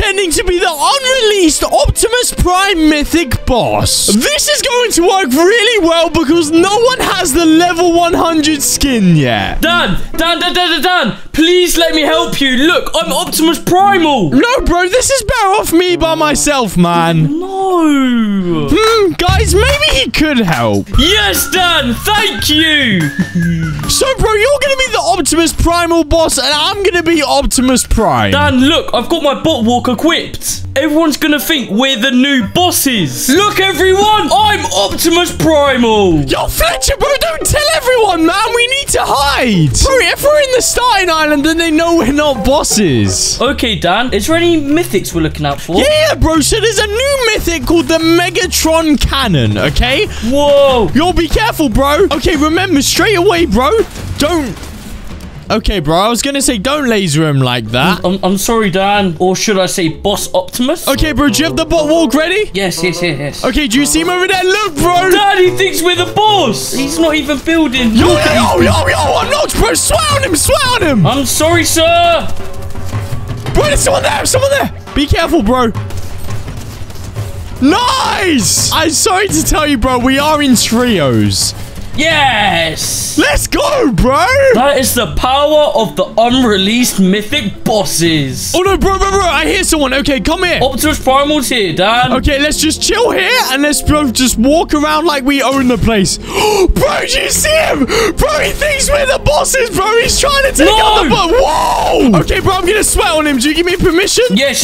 pretending to be the unreleased Optimus Prime mythic boss. This is going to work really well because no one has the level 100 skin yet. Dan, please let me help you. Look, I'm Optimus Primal. No, bro, this is better off me by myself, man. No. Guys, maybe he could help. Yes, Dan, thank you. So, bro, you're going to be the Optimus Primal boss and I'm going to be Optimus Prime. Dan, look, I've got my bot walk equipped. Everyone's going to think we're the new bosses. Look, everyone, I'm Optimus Primal. Yo, Fletcher, bro, don't tell everyone, man. We need to hide. Bro, if we're in the starting island, then they know we're not bosses. Okay, Dan, is there any mythics we're looking out for? Yeah, bro, so there's a new mythic called the Megatron Cannon, okay? Whoa. Yo, be careful, bro. Okay, remember, straight away, bro, don't... Okay, bro, I was going to say don't laser him like that. I'm sorry, Dan. Or should I say Boss Optimus? Okay, bro, do you have the bot walk ready? Yes. Okay, do you see him over there? Look, bro. Dan, he thinks we're the boss. He's not even building. Yo, I'm not, bro. Swear on him. I'm sorry, sir. Bro, there's someone there. Be careful, bro. Nice. I'm sorry to tell you, bro, we are in trios. Yes! Let's go, bro! That is the power of the unreleased mythic bosses. Oh, no, bro. I hear someone. Okay, come here. Optimus Primal's here, Dan. Okay, let's just chill here, and let's both just walk around like we own the place. Bro, do you see him? Bro, he thinks we're the bosses, bro. He's trying to take out the boss. Whoa! Okay, bro, I'm going to sweat on him. Do you give me permission? Yes.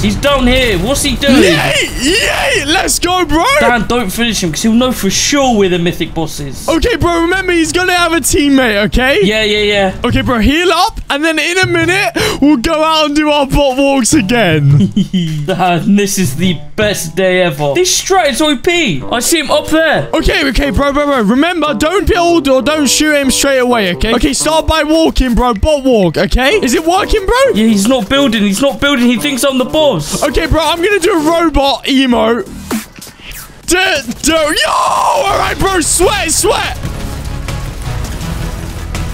He's down here. What's he doing? Yay! Let's go, bro! Dan, don't finish him, because he'll know for sure we're the mythic bosses. Okay, bro, remember, he's going to have a teammate, okay? Yeah. Okay, bro, heal up, and then in a minute, we'll go out and do our bot walks again. Dan, this is the best day ever. This strat is OP. I see him up there. Okay, bro. Remember, don't build or don't shoot him straight away, okay? Okay, start by walking, bro. Bot walk, okay? Is it working, bro? Yeah, he's not building. He thinks I'm the boss. Okay, bro, I'm going to do a robot emote. Yo! Alright, bro. Sweat!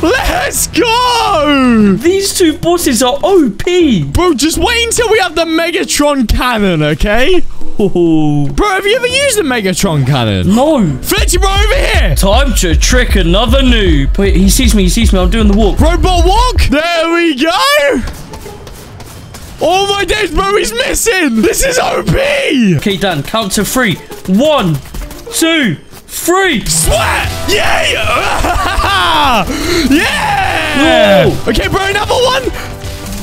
Let's go! These two bosses are OP. Bro, just wait until we have the Megatron Cannon, okay? Ooh. Bro, have you ever used the Megatron Cannon? No. Fletcher, bro, over here. Time to trick another noob. Wait, he sees me. I'm doing the walk. Robot walk? There we go! Oh my days, bro, he's missing. This is OP. Okay, Dan, count to 3. 1, 2, 3. Sweat! Yeah! Yeah! Whoa. Okay, bro, another one.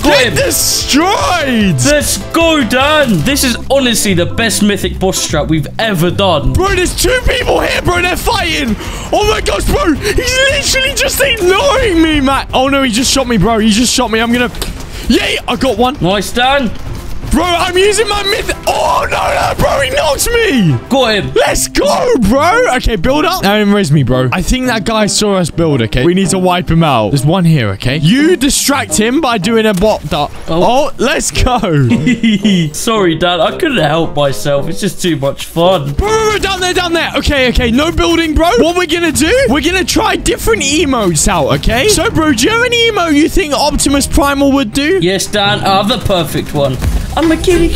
Get destroyed! Let's go, Dan! This is honestly the best mythic boss strat we've ever done. Bro, there's 2 people here, bro, and they're fighting! Oh my gosh, bro! He's literally just ignoring me, Matt! Oh no, he just shot me, bro. I'm gonna... Yay! I got one. Nice, Dan. Bro, I'm using my myth. Oh, no, bro. He knocked me. Got him. Let's go, bro. Okay, build up. Now him res me, bro. I think that guy saw us build, okay? We need to wipe him out. There's one here, okay? You distract him by doing a bot duck. Oh, let's go. Sorry, Dad. I couldn't help myself. It's just too much fun. Bro, down there. Okay. No building, bro. What we're going to do, we're going to try different emotes out, okay? So, bro, do you have an emote you think Optimus Primal would do? Yes, Dan. I have the perfect one. I'm a kitty.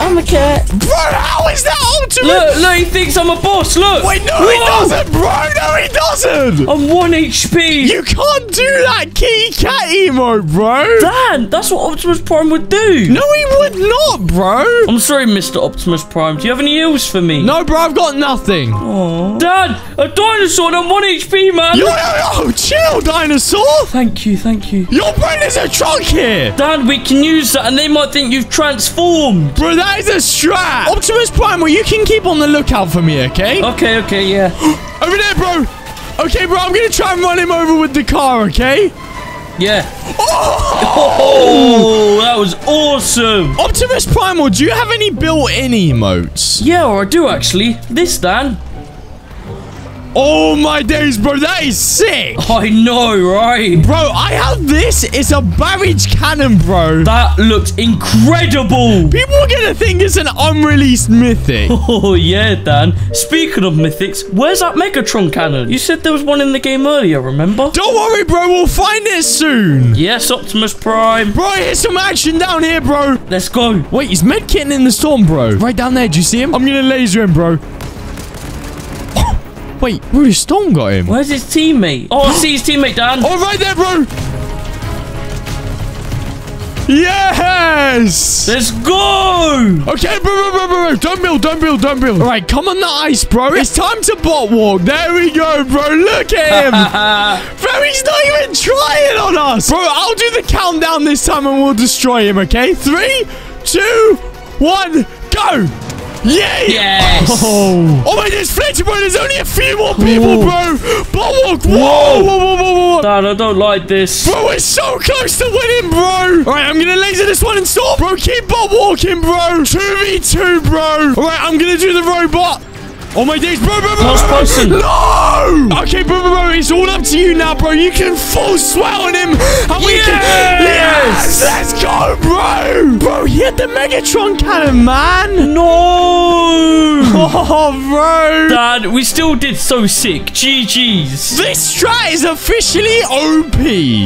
I'm a cat. Bro, how is that Optimus? Look, he thinks I'm a boss. Look. Wait, no, whoa. He doesn't, bro. No, he doesn't. I'm 1 HP. You can't do that kitty cat emote, bro. Dan, that's what Optimus Prime would do. No, he would not, bro. I'm sorry, Mr. Optimus Prime. Do you have any heals for me? No, bro, I've got nothing. Aww. Dan, a dinosaur and I'm 1 HP, man. Yo, chill, dinosaur. Thank you. Your brain is a trunk here. Dan, we can use that and they might think you transformed. Bro, that is a strat. Optimus Prime, well, you can keep on the lookout for me, okay? Okay, yeah. Over there, bro. Okay, bro, I'm going to try and run him over with the car, okay? Yeah. Oh, that was awesome. Optimus Primal, do you have any built-in emotes? Yeah, I do, actually. This, Dan. Oh my days, bro, that is sick. I know, right? Bro, I have this. It's a barrage cannon, bro. That looks incredible. People are going to think it's an unreleased mythic. Oh, yeah, Dan. Speaking of mythics, where's that Megatron cannon? You said there was one in the game earlier, remember? Don't worry, bro. We'll find it soon. Yes, Optimus Prime. Bro, here's some action down here, bro. Let's go. Wait, is Medkitten in the storm, bro? Right down there. Do you see him? I'm going to laser him, bro. Wait, Rudy Storm got him. Where's his teammate? Oh, I see his teammate, Dan. Oh, right there, bro. Yes! Let's go! Okay, bro. Don't build. All right, come on the ice, bro. It's time to bot walk. There we go, bro. Look at him. Bro, he's not even trying on us. Bro, I'll do the countdown this time and we'll destroy him, okay? 3, 2, 1, go! Yeah! Yes! Oh my, there's Fletcher, bro. There's only a few more people, bro. Botwalk! Whoa! Dan, I don't like this. Bro, we're so close to winning, bro. All right, I'm going to laser this one and stop. Bro, keep bot walking, bro. 2v2, bro. All right, I'm going to do the robot. Oh my days, bro. No! Okay, bro, it's all up to you now, bro. You can full swell on him. And we can... Yes! Let's go, bro! Bro, he had the Megatron cannon, man. No! Oh, bro. Dad, we still did so sick. GG's. This strat is officially OP.